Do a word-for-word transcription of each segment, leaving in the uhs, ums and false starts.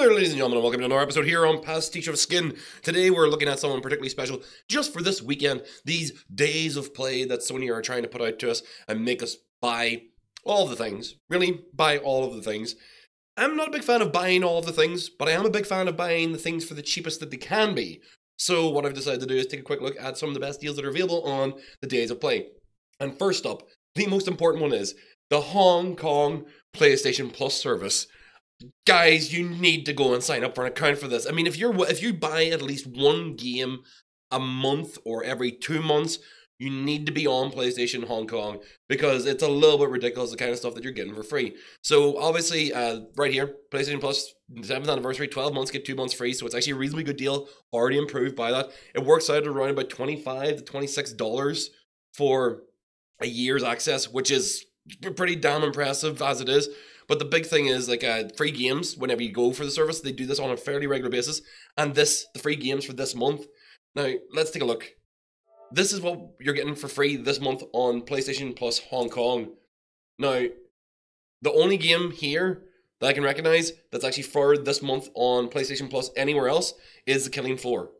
there, ladies and gentlemen, welcome to another episode here on Pastiche of Skin. Today we're looking at someone particularly special just for this weekend, these days of play that Sony are trying to put out to us and make us buy all of the things. Really, buy all of the things. I'm not a big fan of buying all of the things, but I am a big fan of buying the things for the cheapest that they can be. So what I've decided to do is take a quick look at some of the best deals that are available on the days of play. And first up, the most important one is the Hong Kong PlayStation Plus service. Guys, you need to go and sign up for an account for this. I mean, if you're if you buy at least one game a month or every two months, you need to be on PlayStation Hong Kong because it's a little bit ridiculous the kind of stuff that you're getting for free. So obviously, uh, right here, PlayStation Plus seventh anniversary, twelve months get two months free, so it's actually a reasonably good deal. Already improved by that. It works out around about twenty-five to twenty-six dollars for a year's access, which is pretty damn impressive as it is. But the big thing is, like, uh, free games, whenever you go for the service, they do this on a fairly regular basis. And this, the free games for this month. Now, let's take a look. This is what you're getting for free this month on PlayStation Plus Hong Kong. Now, the only game here that I can recognize that's actually for this month on PlayStation Plus anywhere else is the Killing Floor.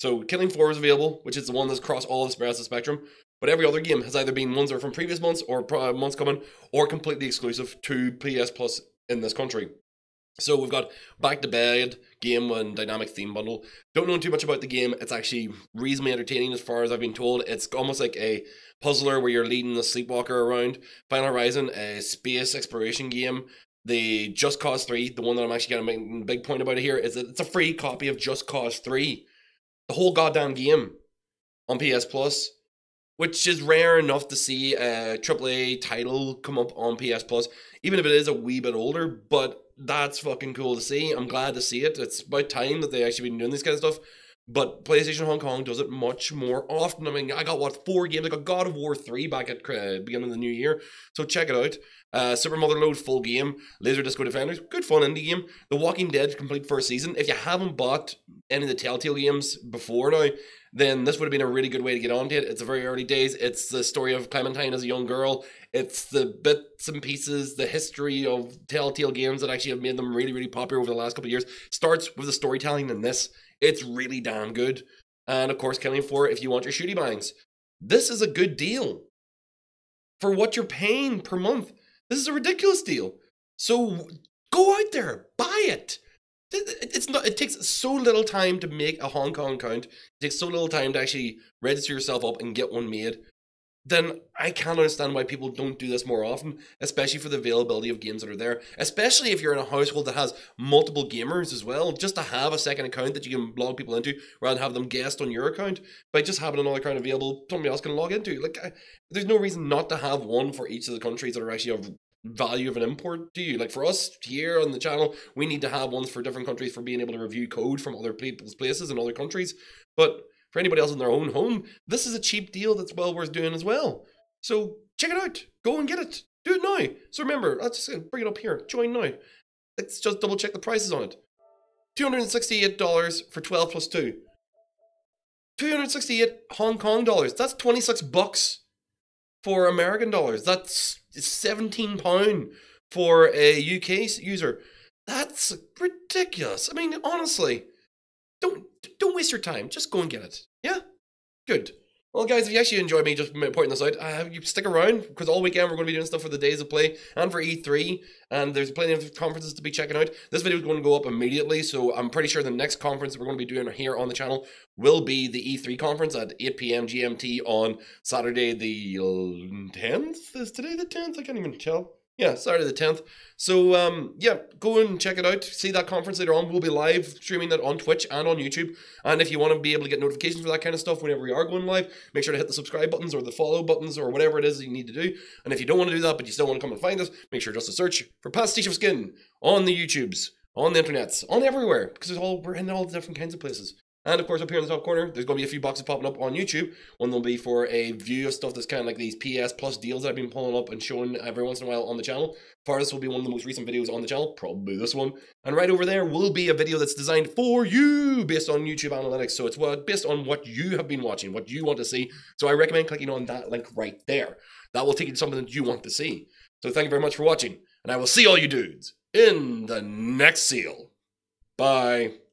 So, Killing Floor is available, which is the one that's across all the rest of the spectrum. But every other game has either been ones that are from previous months or months coming or completely exclusive to P S Plus in this country. So we've got Back to Bed, game and dynamic theme bundle. Don't know too much about the game. It's actually reasonably entertaining as far as I've been told. It's almost like a puzzler where you're leading the sleepwalker around. Final Horizon, a space exploration game. The Just Cause three, the one that I'm actually going to make a big point about here, is that it's a free copy of Just Cause three. The whole goddamn game on P S Plus. Which is rare enough to see a triple A title come up on P S Plus, even if it is a wee bit older, but that's fucking cool to see. I'm glad to see it. It's about time that they actually been doing this kind of stuff, but PlayStation Hong Kong does it much more often. I mean, I got, what, four games? I got God of War three back at uh, beginning of the new year, so check it out. Uh, Super Motherload, full game. Laser Disco Defenders, good fun indie game. The Walking Dead, complete first season. If you haven't bought any of the Telltale games before now, then this would have been a really good way to get onto it. It's a very early days. It's the story of Clementine as a young girl. It's the bits and pieces, the history of Telltale games that actually have made them really, really popular over the last couple of years. Starts with the storytelling in this. It's really damn good. And of course, Killing Floor if you want your shooty bangs. This is a good deal. For what you're paying per month, this is a ridiculous deal. So go out there, buy it. It's not, it takes so little time to make a Hong Kong account. It takes so little time to actually register yourself up and get one made. Then I can't understand why people don't do this more often, especially for the availability of games that are there. Especially if you're in a household that has multiple gamers as well, just to have a second account that you can log people into rather than have them guest on your account. By just having another account available, somebody else can log into. Like, I, there's no reason not to have one for each of the countries that are actually of value of an import to you. Like, for us here on the channel, we need to have ones for different countries for being able to review code from other people's places and other countries, but for anybody else in their own home, this is a cheap deal that's well worth doing as well. So check it out, go and get it, do it now. So remember, let's just bring it up here, join now. Let's just double check the prices on it. Two hundred sixty-eight dollars for twelve plus two, two hundred sixty-eight Hong Kong dollars. That's twenty-six bucks for American dollars. That's seventeen pound for a U K user. That's ridiculous. I mean, honestly, don't don't waste your time. Just go and get it. Yeah? Good. Well, guys, if you actually enjoyed me just pointing this out, uh, you stick around, because all weekend we're going to be doing stuff for the days of play and for E three, and there's plenty of conferences to be checking out. This video is going to go up immediately, so I'm pretty sure the next conference that we're going to be doing here on the channel will be the E three conference at eight p m G M T on Saturday the tenth? Is today the tenth? I can't even tell. Yeah, Saturday the tenth. So, um, yeah, go and check it out. See that conference later on. We'll be live streaming that on Twitch and on YouTube. And if you want to be able to get notifications for that kind of stuff whenever we are going live, make sure to hit the subscribe buttons or the follow buttons or whatever it is that you need to do. And if you don't want to do that, but you still want to come and find us, make sure just to search for Pastiche of Skin on the YouTubes, on the internets, on everywhere, because it's all, we're in all different kinds of places. And of course, up here in the top corner, there's going to be a few boxes popping up on YouTube. One will be for a view of stuff that's kind of like these P S Plus deals that I've been pulling up and showing every once in a while on the channel. Part of this will be one of the most recent videos on the channel, probably this one. And right over there will be a video that's designed for you based on YouTube analytics. So it's based on what you have been watching, what you want to see. So I recommend clicking on that link right there. That will take you to something that you want to see. So thank you very much for watching, and I will see all you dudes in the next seal. Bye.